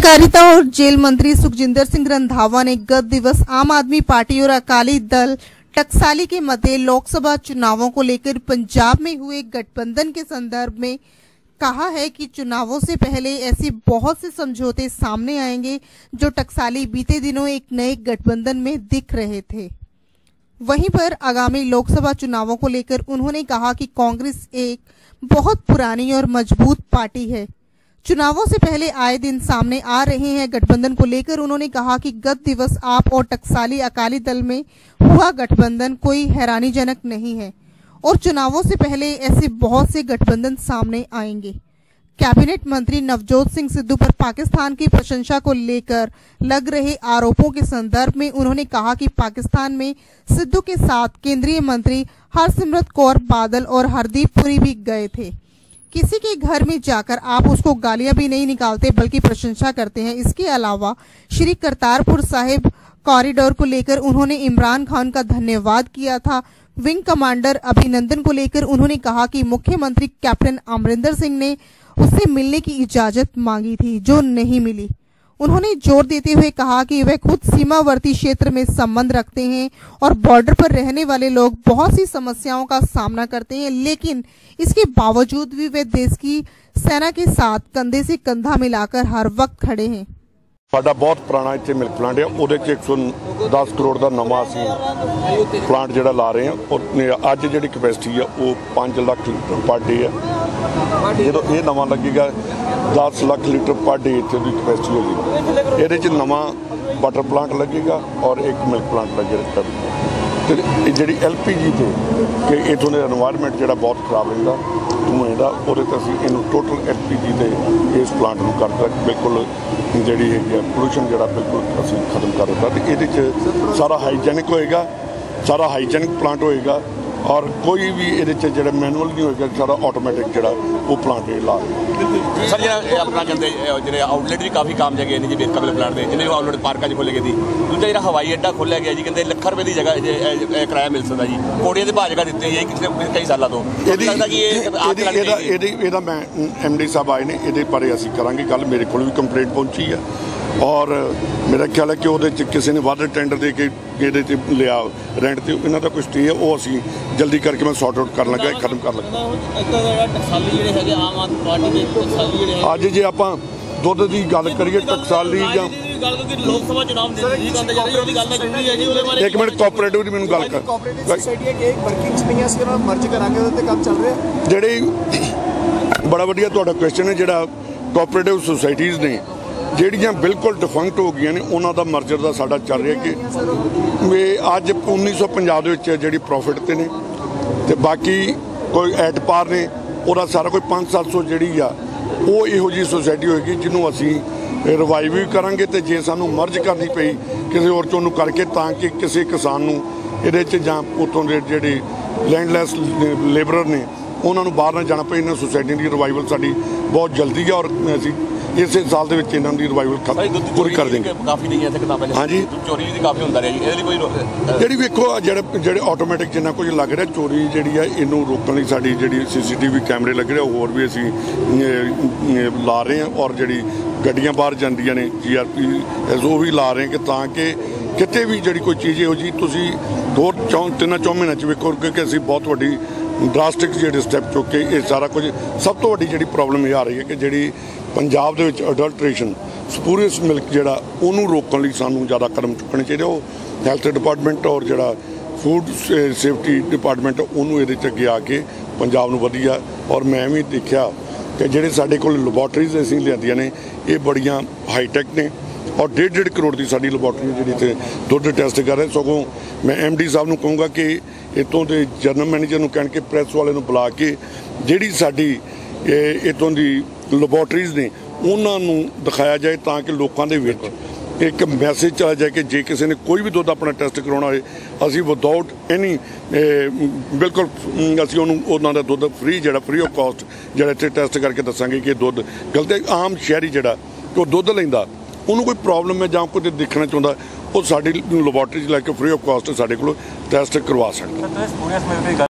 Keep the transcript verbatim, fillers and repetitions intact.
पत्रकारिता और जेल मंत्री सुखजिंदर सिंह रणधावा ने गत दिवस आम आदमी पार्टी और अकाली दल टकसाली के मध्य लोकसभा चुनावों को लेकर पंजाब में हुए गठबंधन के संदर्भ में कहा है कि चुनावों से पहले ऐसे बहुत से समझौते सामने आएंगे जो टकसाली बीते दिनों एक नए गठबंधन में दिख रहे थे। वहीं पर आगामी लोकसभा चुनावों को लेकर उन्होंने कहा कि कांग्रेस एक बहुत पुरानी और मजबूत पार्टी है। चुनावों से पहले आए दिन सामने आ रहे हैं गठबंधन को लेकर उन्होंने कहा कि गत दिवस आप और टकसाली अकाली दल में हुआ गठबंधन कोई हैरानीजनक नहीं है और चुनावों से पहले ऐसे बहुत से गठबंधन सामने आएंगे। कैबिनेट मंत्री नवजोत सिंह सिद्धू पर पाकिस्तान की प्रशंसा को लेकर लग रहे आरोपों के संदर्भ में उन्होंने कहा कि पाकिस्तान में सिद्धू के साथ केंद्रीय मंत्री हरसिमरत कौर बादल और हरदीप पुरी भी गए थे। किसी के घर में जाकर आप उसको गालियां भी नहीं निकालते बल्कि प्रशंसा करते हैं। इसके अलावा श्री करतारपुर साहिब कॉरिडोर को लेकर उन्होंने इमरान खान का धन्यवाद किया था। विंग कमांडर अभिनंदन को लेकर उन्होंने कहा कि मुख्यमंत्री कैप्टन अमरिंदर सिंह ने उससे मिलने की इजाजत मांगी थी जो नहीं मिली। उन्होंने जोर देते हुए कहा कि वह खुद सीमावर्ती क्षेत्र में संबंध रखते हैं और बॉर्डर पर रहने वाले लोग बहुत सी समस्याओं का सामना करते हैं, लेकिन इसके बावजूद भी वे देश की सेना के साथ कंधे से कंधा मिलाकर हर वक्त खड़े हैं। साडा बहुत पुराना इत्थे मिल्क प्लांट है, उहदे च एक सौ दस करोड़ दा नवां असीं प्लांट जिहड़ा ला रहे हैं और अज जिहड़ी कैपेसिटी है वह पाँच लाख लीटर पर डे है। जो ये नवां लगेगा दस लाख लीटर पर डे इतने की कैपेसिटी होगी। ये नवा वाटर प्लांट लगेगा और एक मिल्क प्लांट लगेगा। तो जी एल पी जी तो कि इतों का एनवायरमेंट जो बहुत खराब रहता धुएं का वो असं in total L P G के इस प्लांट को कर दिया बिल्कुल जी है पोल्यूशन जोड़ा बिल्कुल असं खत्म कर दिता। ये सारा हाईजैनिक होएगा, सारा हाईजैनिक प्लांट होएगा और कोई भी ये जो मैनुअल नहीं होगा, सारा ऑटोमैटिक जो वो प्लांट ला सर जो अपना कहते जो आउटलेट भी काफ़ी काम जगह ने जी बेरकाबिल प्लांट के जिन्हें आउटलेट पार्क जी खोले गए थी। दूसरा जो हवाई अड्डा खोलिया गया जी कहते लख रुपए की जगह किराया मिल सकता जी कोड़िया के भाव जगह दिते जी किसी ने कई सालों तो लगता मैं एम डी साहब आए हैं ये बारे असीं करांगे। कल मेरे को भी कंप्लेंट पहुंची है और मेरा ख्याल है कि वो किसी ने वादा टेंडर दे के ये लिया रेंट से इन्हों का कुछ स्टे है वो असी जल्दी करके मैं सॉर्ट आउट कर लगा खत्म कर लगा। अज जो आप दुध की गल करिए टकसाली या एक मिनट कोऑपरेटिव की मैं गल कर जी बड़ा वड्डिया तुहाडा क्वेश्चन है जिहड़ा कोऑपरेटिव सोसाइटीज़ ने ਜਿਹੜੀਆਂ बिल्कुल डिफंक्ट हो गई ने उन्हों का मर्जर का साडा चल रहा कि अज उन्नीस सौ पचास जी प्रॉफिट ते ने ते बाकी कोई एट पार ने और सारा कोई पाँच सत्त सौ जी वो जी सोसाइटी होएगी जिन्हों असी रिवाइव भी करांगे ते जे सानू मर्ज करनी पई किसी होर चों नूं करके तां कि किसी किसान नूं इहदे च जां उतों दे जिहड़े लैंडलैस लेबर ने उन्होंने बाहर ना जाना पे। इन सोसाइटी की रिवाइवल साड़ी बहुत जल्दी है और अभी इस साल के इन्हों की रिवाइवल पूरी कर देंगे। हाँ जी चोरी भी काफ़ी होता रहा जी जी वेखो जो ऑटोमैटिक जिन्ना कुछ लग रहा चोरी जी है इनू रोकने साड़ी जी सी सी टी वी कैमरे लग रहे होर भी असी ला रहे हैं और जी गड्डियां बाहर जांदियां ने जी आर पी वो भी ला रहे हैं कि ताकि कितने भी जी कोई चीज़ इहो जी तुसीं दो चौ तिना चौ महीनों में वेखो क्योंकि असी बहुत वड्डी ਡਰਾਸਟਿਕ ਜਿਹੜੇ ਸਟੈਪ ਚੁੱਕ ਕੇ ਇਹ ਸਾਰਾ ਕੁਝ ਸਭ ਤੋਂ ਵੱਡੀ ਜਿਹੜੀ ਪ੍ਰੋਬਲਮ ਇਹ ਆ ਰਹੀ ਹੈ ਕਿ ਜਿਹੜੀ ਪੰਜਾਬ ਦੇ ਵਿੱਚ ਅਡਲਟ੍ਰੇਸ਼ਨ ਸਪੂਰੀਅਸ ਮਿਲਕ ਜਿਹੜਾ ਉਹਨੂੰ ਰੋਕਣ ਲਈ ਸਾਨੂੰ ਜ਼ਿਆਦਾ ਕਦਮ ਚੁੱਕਣੇ ਚਾਹੀਦੇ। ਉਹ ਹੈਲਥ ਡਿਪਾਰਟਮੈਂਟ ਔਰ ਜਿਹੜਾ ਫੂਡ ਸੇਫਟੀ ਡਿਪਾਰਟਮੈਂਟ ਉਹਨੂੰ ਇਹਦੇ 'ਚ ਅੱਗੇ ਆ ਕੇ ਪੰਜਾਬ ਨੂੰ ਵਧੀਆ ਔਰ ਮੈਂ ਵੀ ਦੇਖਿਆ ਕਿ ਜਿਹੜੇ ਸਾਡੇ ਕੋਲ ਲੈਬੋਰਟਰੀਜ਼ ਅਸੀਂ ਲਿਆਂਦੀਆਂ ਨੇ ਇਹ ਬੜੀਆਂ ਹਾਈਟੈਕ ਨੇ और डेढ़ डेढ़ करोड़ की साड़ी लबोरटरी जी इतने दुध टैसट कर रहे हैं। सगों मैं एम डी साहब को कहूँगा कि इतों के जनरल मैनेजर को कह के प्रैस वाले बुला के जी साड़ी इतों की लबोरटरीज़ ने उन्होंने दिखाया जाए ताकि लोगों के एक मैसेज चला जाए कि जे किसी ने कोई भी दुध अपना टैसट करवाना है असी विदाउट एनी बिल्कुल असी उन्हों का दुध फ्री जो फ्री ऑफ कॉस्ट जो इतने टैसट करके दसांगे कि दुध गलत आम शहरी जो तो दुध लेंदा उन्होंने कोई प्रॉब्लम है जो कुछ देखना चाहता वो साड़ी लैबोरेटरी लैके फ्री ऑफ कॉस्ट साढ़े को टेस्ट करवा सकता।